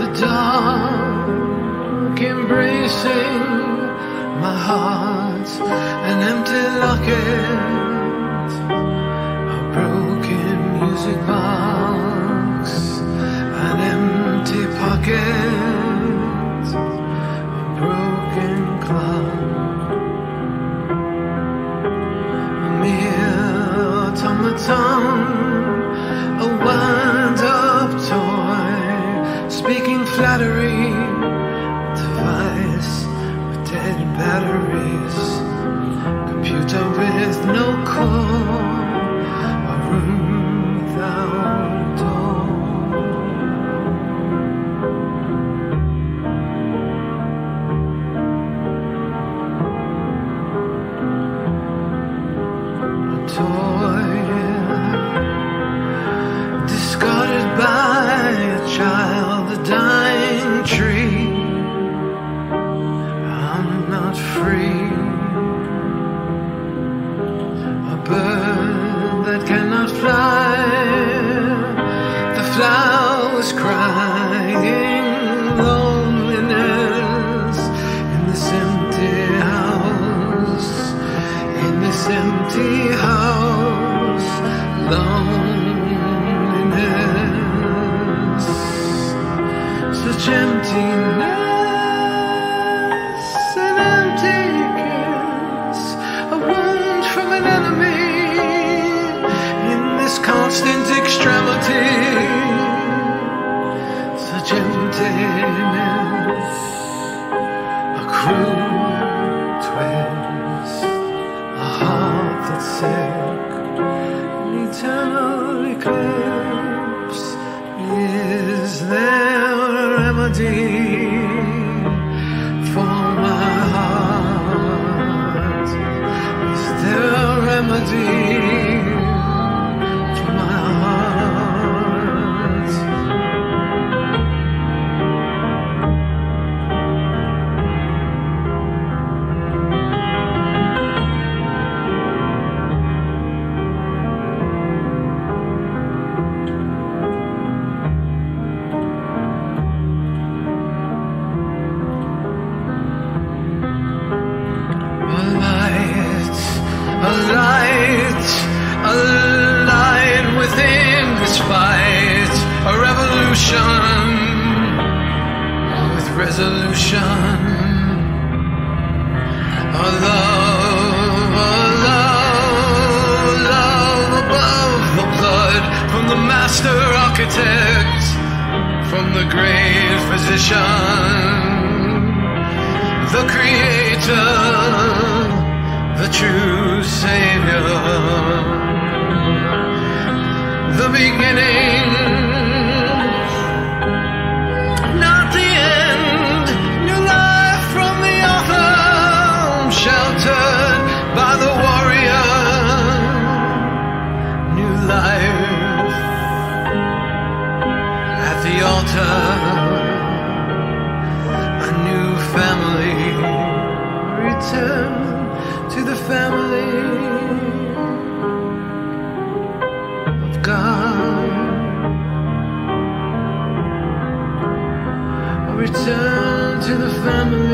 The dark embracing my heart, an empty locket of broken music box, an empty pocket of broken clock, a mere automaton, a wound-up toy, speaking flattery, dead batteries, computer with no core, a room without a door. A toy discarded by a child, a dying tree. Not free, a bird that cannot fly, the flowers crying loneliness in this empty house, loneliness, such emptiness. Constant extremity, such emptiness, a cruel twist, a heart that's sick, an eternal eclipse. Is there a remedy for my heart? Is there a remedy? Resolution, a love above the blood, from the master architect, from the great physician, the creator, the true savior, the beginning. A new family, return to the family of God, return to the family.